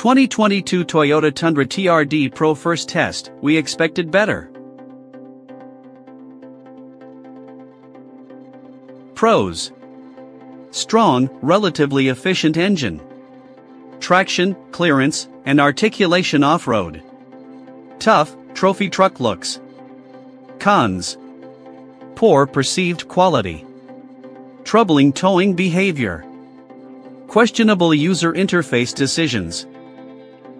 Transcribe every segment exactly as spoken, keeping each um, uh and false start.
twenty twenty-two Toyota Tundra T R D Pro first test, we expected better. Pros: strong, relatively efficient engine, traction, clearance, and articulation off-road. Tough, trophy truck looks. Cons: poor perceived quality, troubling towing behavior, questionable user interface decisions.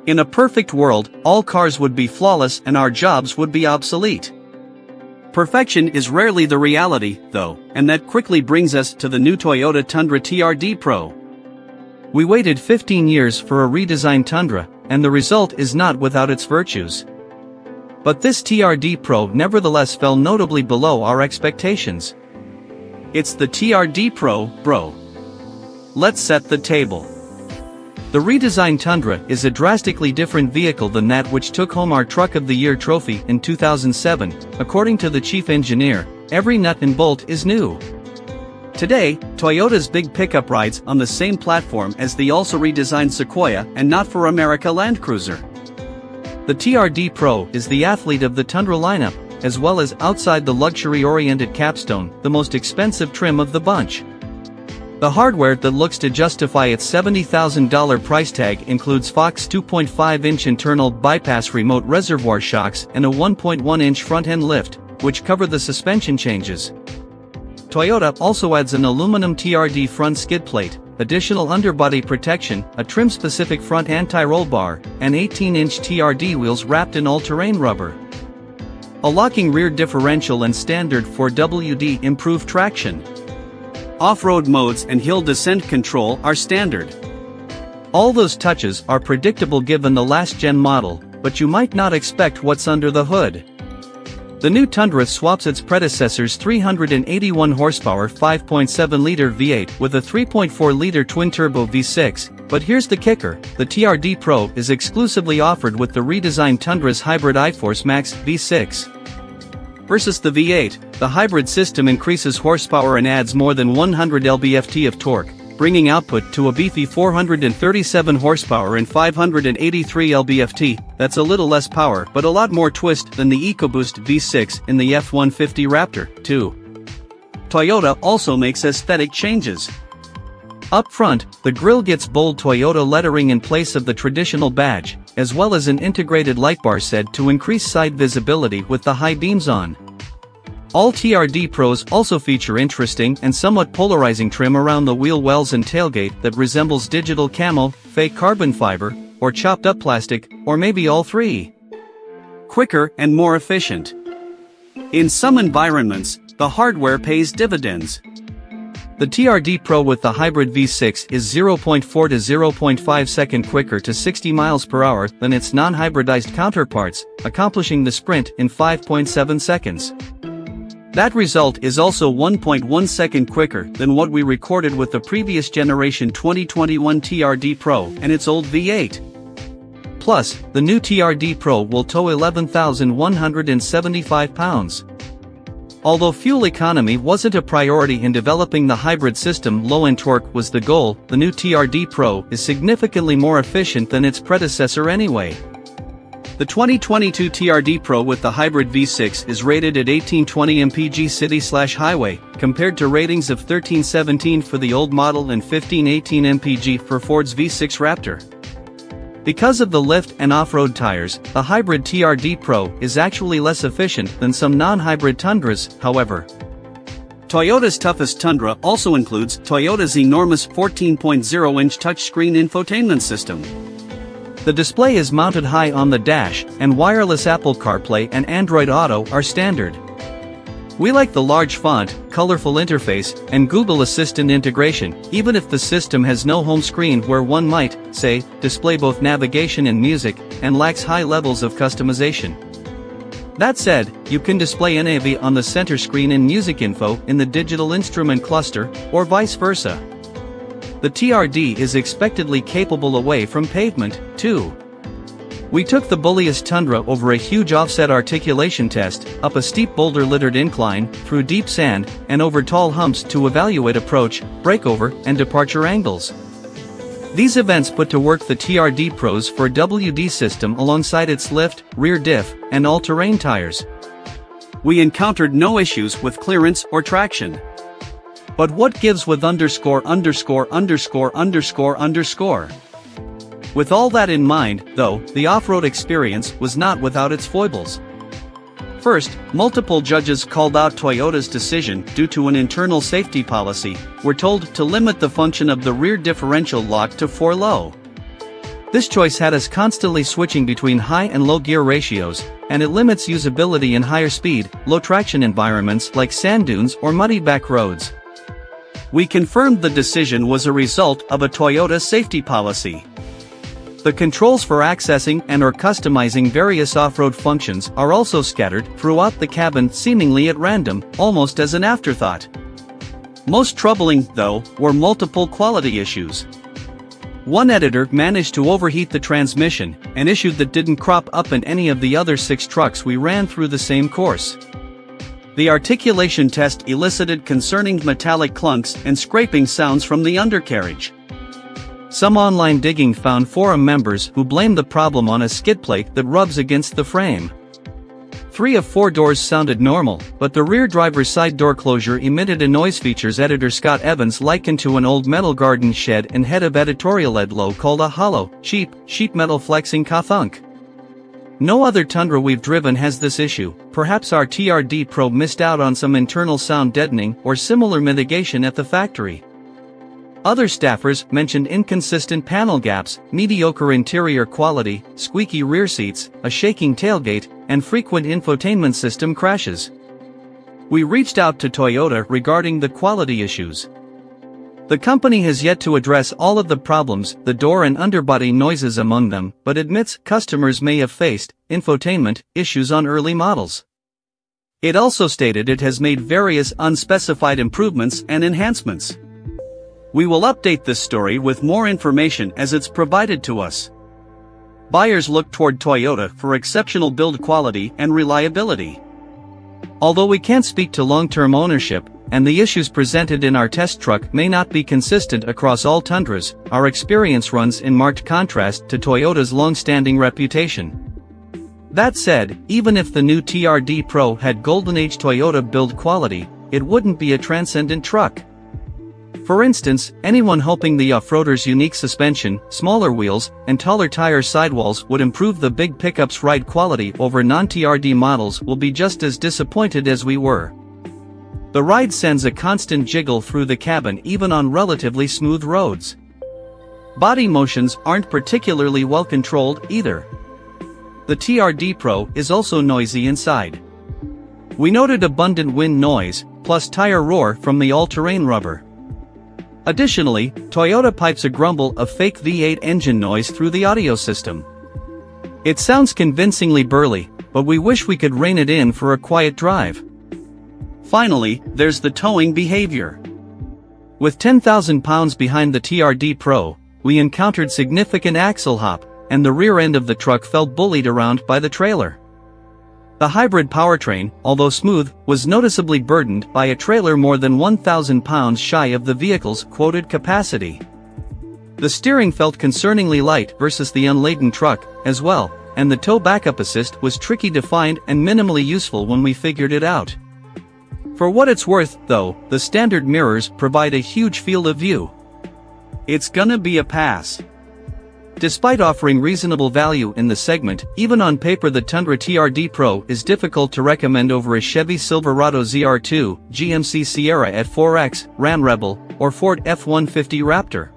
In a perfect world, all cars would be flawless and our jobs would be obsolete. Perfection is rarely the reality, though, and that quickly brings us to the new Toyota Tundra T R D Pro. We waited fifteen years for a redesigned Tundra, and the result is not without its virtues. But this T R D Pro nevertheless fell notably below our expectations. It's the T R D Pro, bro. Let's set the table. The redesigned Tundra is a drastically different vehicle than that which took home our Truck of the Year trophy in two thousand seven, according to the chief engineer. Every nut and bolt is new. Today, Toyota's big pickup rides on the same platform as the also redesigned Sequoia and not for America Land Cruiser. The T R D Pro is the athlete of the Tundra lineup, as well as, outside the luxury-oriented capstone, the most expensive trim of the bunch. The hardware that looks to justify its seventy thousand dollar price tag includes Fox two point five inch internal bypass remote reservoir shocks and a one point one inch front-end lift, which cover the suspension changes. Toyota also adds an aluminum T R D front skid plate, additional underbody protection, a trim-specific front anti-roll bar, and eighteen inch T R D wheels wrapped in all-terrain rubber. A locking rear differential and standard four W D improve traction. Off-road modes and hill descent control are standard. All those touches are predictable given the last-gen model, but you might not expect what's under the hood. The new Tundra swaps its predecessor's three hundred eighty-one horsepower five point seven liter V eight with a three point four liter twin-turbo V six, but here's the kicker: the T R D Pro is exclusively offered with the redesigned Tundra's hybrid iForce Max V six. Versus the V eight, the hybrid system increases horsepower and adds more than one hundred pound-feet of torque, bringing output to a beefy four hundred thirty-seven horsepower and five hundred eighty-three pound-feet. That's a little less power but a lot more twist than the EcoBoost V six in the F one fifty Raptor, too. Toyota also makes aesthetic changes. Up front, the grille gets bold Toyota lettering in place of the traditional badge, as well as an integrated light bar set to increase side visibility with the high beams on. All T R D Pros also feature interesting and somewhat polarizing trim around the wheel wells and tailgate that resembles digital camo, fake carbon fiber, or chopped-up plastic, or maybe all three. Quicker and more efficient. In some environments, the hardware pays dividends. The T R D Pro with the hybrid V six is zero point four to zero point five seconds quicker to sixty miles per hour than its non-hybridized counterparts, accomplishing the sprint in five point seven seconds. That result is also one point one seconds quicker than what we recorded with the previous generation twenty twenty-one T R D Pro and its old V eight. Plus, the new T R D Pro will tow eleven thousand one hundred seventy-five pounds. Although fuel economy wasn't a priority in developing the hybrid system, low-end torque was the goal. The new T R D Pro is significantly more efficient than its predecessor anyway. The twenty twenty-two T R D Pro with the hybrid V six is rated at eighteen twenty miles per gallon city-slash-highway, compared to ratings of thirteen seventeen for the old model and fifteen eighteen miles per gallon for Ford's V six Raptor. Because of the lift and off-road tires, the hybrid T R D Pro is actually less efficient than some non-hybrid Tundras, however. Toyota's toughest Tundra also includes Toyota's enormous fourteen point zero inch touchscreen infotainment system. The display is mounted high on the dash, and wireless Apple CarPlay and Android Auto are standard. We like the large font, colorful interface, and Google Assistant integration, even if the system has no home screen where one might, say, display both navigation and music, and lacks high levels of customization. That said, you can display N A V on the center screen and music info in the digital instrument cluster, or vice versa. The T R D is expectedly capable away from pavement, too. We took the bulliest Tundra over a huge offset articulation test, up a steep boulder-littered incline, through deep sand, and over tall humps to evaluate approach, breakover, and departure angles. These events put to work the T R D Pro's four W D system alongside its lift, rear diff, and all-terrain tires. We encountered no issues with clearance or traction. But what gives with underscore underscore underscore underscore underscore? With all that in mind, though, the off-road experience was not without its foibles. First, multiple judges called out Toyota's decision due to an internal safety policy. We're told to limit the function of the rear differential lock to four low. This choice had us constantly switching between high and low gear ratios, and it limits usability in higher speed, low traction environments like sand dunes or muddy back roads. We confirmed the decision was a result of a Toyota safety policy. The controls for accessing and/or customizing various off-road functions are also scattered throughout the cabin seemingly at random, almost as an afterthought. Most troubling, though, were multiple quality issues. One editor managed to overheat the transmission, an issue that didn't crop up in any of the other six trucks we ran through the same course. The articulation test elicited concerning metallic clunks and scraping sounds from the undercarriage. Some online digging found forum members who blame the problem on a skid plate that rubs against the frame. Three of four doors sounded normal, but the rear driver's side door closure emitted a noise features editor Scott Evans likened to an old metal garden shed and head of editorial Ed Lowe called a hollow, cheap, sheet metal flexing ka-thunk. No other Tundra we've driven has this issue. Perhaps our T R D Pro missed out on some internal sound deadening or similar mitigation at the factory. Other staffers mentioned inconsistent panel gaps, mediocre interior quality, squeaky rear seats, a shaking tailgate, and frequent infotainment system crashes. We reached out to Toyota regarding the quality issues. The company has yet to address all of the problems, the door and underbody noises among them, but admits customers may have faced infotainment issues on early models. It also stated it has made various unspecified improvements and enhancements. We will update this story with more information as it's provided to us. Buyers look toward Toyota for exceptional build quality and reliability. Although we can't speak to long-term ownership, and the issues presented in our test truck may not be consistent across all Tundras, our experience runs in marked contrast to Toyota's long-standing reputation. That said, even if the new T R D Pro had Golden Age Toyota build quality, it wouldn't be a transcendent truck. For instance, anyone hoping the off-roader's unique suspension, smaller wheels, and taller tire sidewalls would improve the big pickup's ride quality over non-T R D models will be just as disappointed as we were. The ride sends a constant jiggle through the cabin even on relatively smooth roads. Body motions aren't particularly well controlled either. The T R D Pro is also noisy inside. We noted abundant wind noise, plus tire roar from the all-terrain rubber. Additionally, Toyota pipes a grumble of fake V eight engine noise through the audio system. It sounds convincingly burly, but we wish we could rein it in for a quiet drive. Finally, there's the towing behavior. With ten thousand pounds behind the T R D Pro, we encountered significant axle hop, and the rear end of the truck felt bullied around by the trailer. The hybrid powertrain, although smooth, was noticeably burdened by a trailer more than one thousand pounds shy of the vehicle's quoted capacity. The steering felt concerningly light versus the unladen truck, as well, and the tow backup assist was tricky to find and minimally useful when we figured it out. For what it's worth, though, the standard mirrors provide a huge field of view. It's gonna be a pass. Despite offering reasonable value in the segment, even on paper the Tundra T R D Pro is difficult to recommend over a Chevy Silverado Z R two, G M C Sierra at four X, Ram Rebel, or Ford F one fifty Raptor.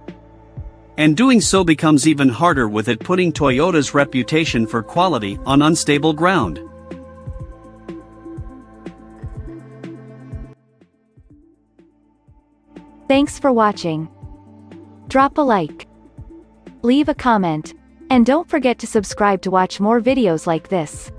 And doing so becomes even harder with it putting Toyota's reputation for quality on unstable ground. Thanks for watching. Drop a like. Leave a comment, and don't forget to subscribe to watch more videos like this.